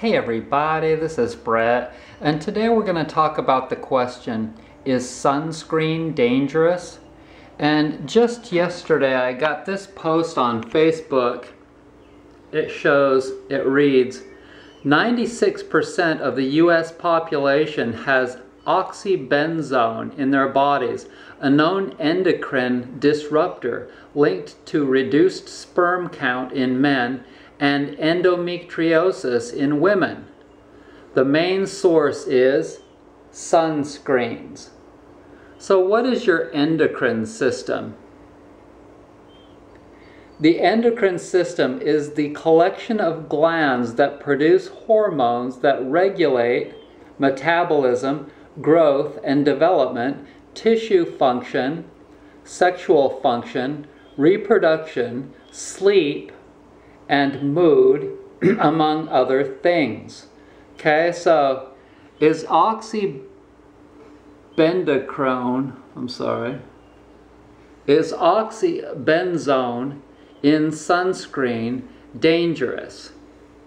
Hey everybody, this is Brett, and today we're going to talk about the question, is sunscreen dangerous? And just yesterday I got this post on Facebook. It reads, 96% of the US population has oxybenzone in their bodies, a known endocrine disruptor linked to reduced sperm count in men and endometriosis in women. The main source is sunscreens. So what is your endocrine system? The endocrine system is the collection of glands that produce hormones that regulate metabolism, growth and development, tissue function, sexual function, reproduction, sleep, and mood, among other things. Okay, so is oxybenzone in sunscreen dangerous?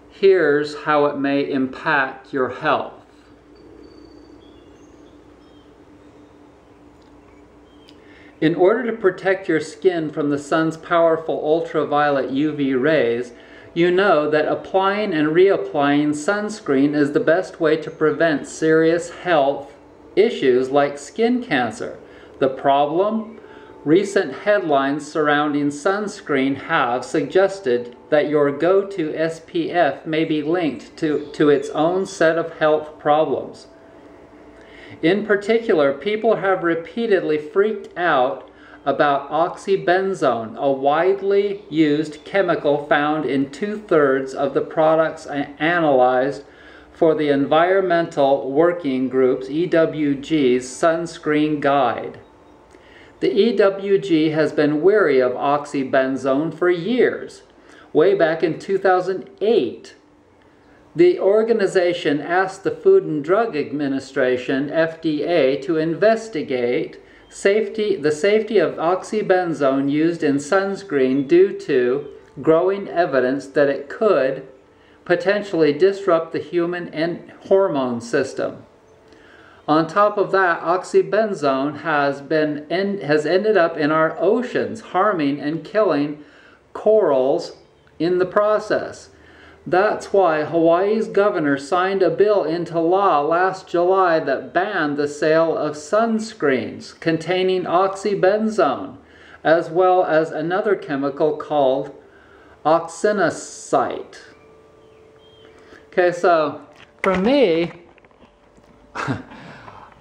Here's how it may impact your health. In order to protect your skin from the sun's powerful ultraviolet UV rays, you know that applying and reapplying sunscreen is the best way to prevent serious health issues like skin cancer. The problem? Recent headlines surrounding sunscreen have suggested that your go-to SPF may be linked to its own set of health problems. In particular, people have repeatedly freaked out about oxybenzone, a widely used chemical found in 2/3 of the products analyzed for the Environmental Working Group's EWG's sunscreen guide. The EWG has been wary of oxybenzone for years. Way back in 2008, the organization asked the Food and Drug Administration, FDA, to investigate the safety of oxybenzone used in sunscreen due to growing evidence that it could potentially disrupt the human hormone system. On top of that, oxybenzone has ended up in our oceans, harming and killing corals in the process. That's why Hawaii's governor signed a bill into law last July that banned the sale of sunscreens containing oxybenzone, as well as another chemical called octinoxate. Okay, so for me,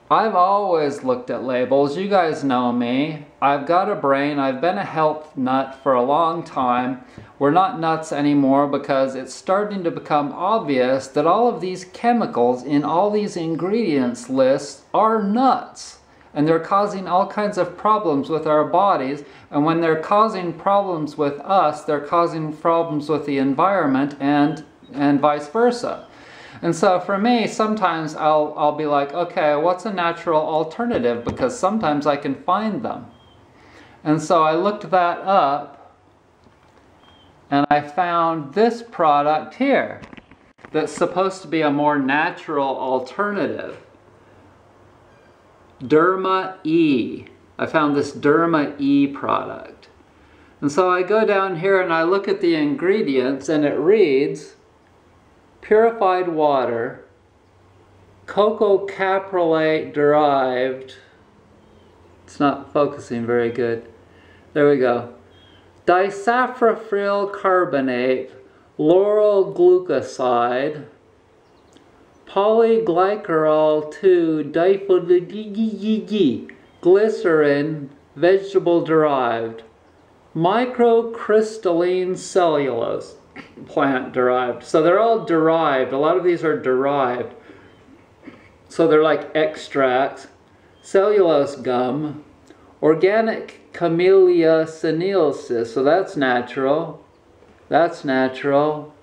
I've always looked at labels. You guys know me. I've got a brain. I've been a health nut for a long time. We're not nuts anymore because it's starting to become obvious that all of these chemicals in all these ingredients lists are nuts. And they're causing all kinds of problems with our bodies. And when they're causing problems with us, they're causing problems with the environment and vice versa. And so for me, sometimes I'll be like, okay, what's a natural alternative? Because sometimes I can find them. And so I looked that up and I found this product here that's supposed to be a more natural alternative. Derma E. I found this Derma E product. And so I go down here and I look at the ingredients and it reads, purified water, cocoa caprolate derived, it's not focusing very good, there we go, disaphrofryl carbonate, lauryl glucoside, polyglycerol 2, glycerin, vegetable derived, microcrystalline cellulose, plant derived. So they're all derived. A lot of these are derived. So they're like extracts, cellulose gum, organic Camellia sinensis. So that's natural. That's natural.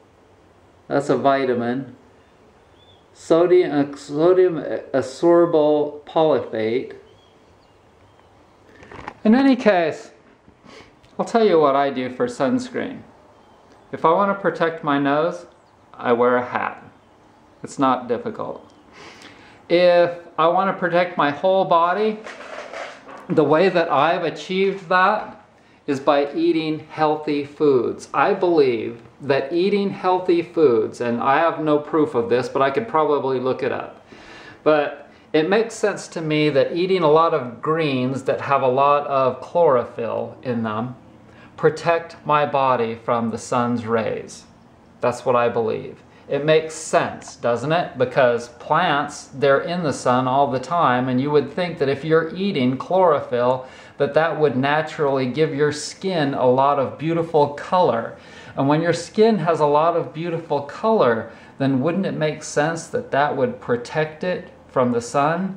That's a vitamin. Sodium ascorbyl palmitate. In any case, I'll tell you what I do for sunscreen. If I want to protect my nose, I wear a hat. It's not difficult. If I want to protect my whole body, the way that I've achieved that is by eating healthy foods. I believe that eating healthy foods, and I have no proof of this, but I could probably look it up, but it makes sense to me that eating a lot of greens that have a lot of chlorophyll in them protect my body from the sun's rays. That's what I believe. It makes sense, doesn't it? Because plants, they're in the sun all the time, and you would think that if you're eating chlorophyll, that that would naturally give your skin a lot of beautiful color. And when your skin has a lot of beautiful color, then wouldn't it make sense that that would protect it from the sun?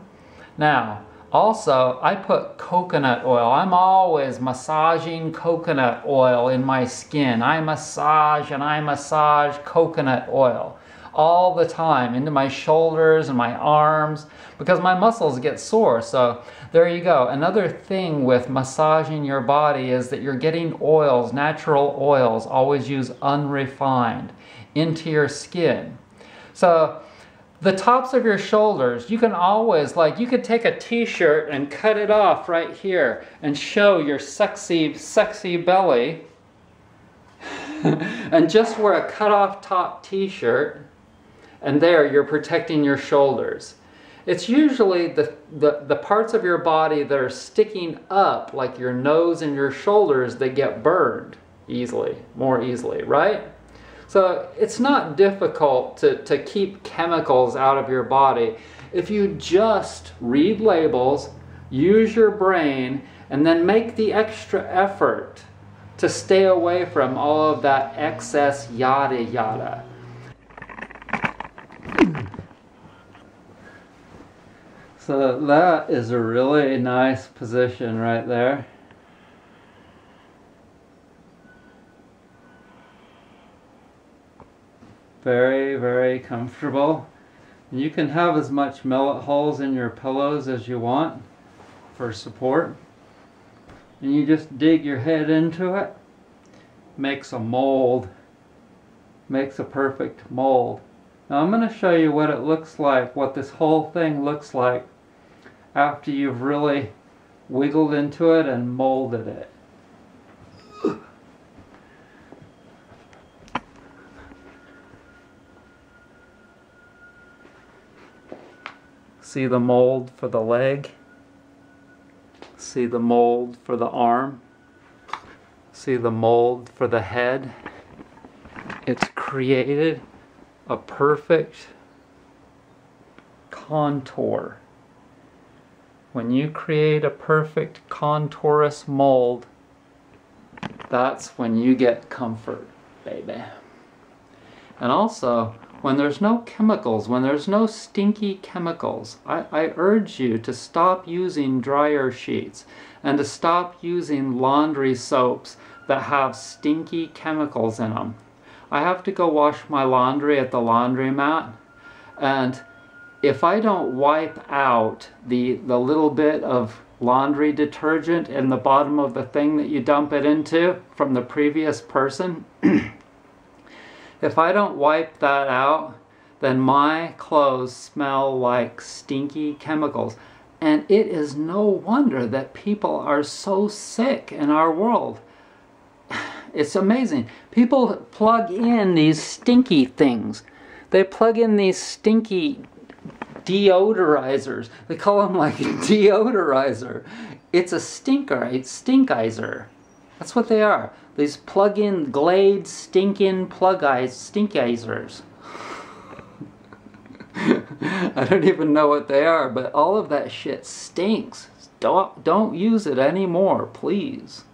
Now, also, I put coconut oil. I'm always massaging coconut oil in my skin. I massage and I massage coconut oil all the time into my shoulders and my arms because my muscles get sore. So there you go. Another thing with massaging your body is that you're getting oils, natural oils, always use unrefined, into your skin. So the tops of your shoulders, you can always, like, you could take a t-shirt and cut it off right here and show your sexy, sexy belly and just wear a cut off top t-shirt, and there you're protecting your shoulders. It's usually the parts of your body that are sticking up, like your nose and your shoulders, that get burned easily, more easily, right? So it's not difficult to keep chemicals out of your body if you just read labels, use your brain, and then make the extra effort to stay away from all of that excess yada yada. So that is a really nice position right there. Very, very comfortable. And you can have as much millet holes in your pillows as you want for support. And you just dig your head into it. Makes a mold. Makes a perfect mold. Now I'm going to show you what it looks like, what this whole thing looks like after you've really wiggled into it and molded it. See the mold for the leg, see the mold for the arm, see the mold for the head. It's created a perfect contour. When you create a perfect contorous mold, that's when you get comfort, baby. And also, when there's no chemicals, when there's no stinky chemicals, I urge you to stop using dryer sheets and to stop using laundry soaps that have stinky chemicals in them. I have to go wash my laundry at the laundromat, and if I don't wipe out the little bit of laundry detergent in the bottom of the thing that you dump it into from the previous person, if I don't wipe that out, then my clothes smell like stinky chemicals. And it is no wonder that people are so sick in our world. It's amazing. People plug in these stinky things. They plug in these stinky deodorizers. They call them like deodorizer. It's a stinker. It's stinkizer. That's what they are. These plug-in Glade stinkin' plug-eyes stinkizers. I don't even know what they are, but all of that shit stinks. Don't use it anymore, please.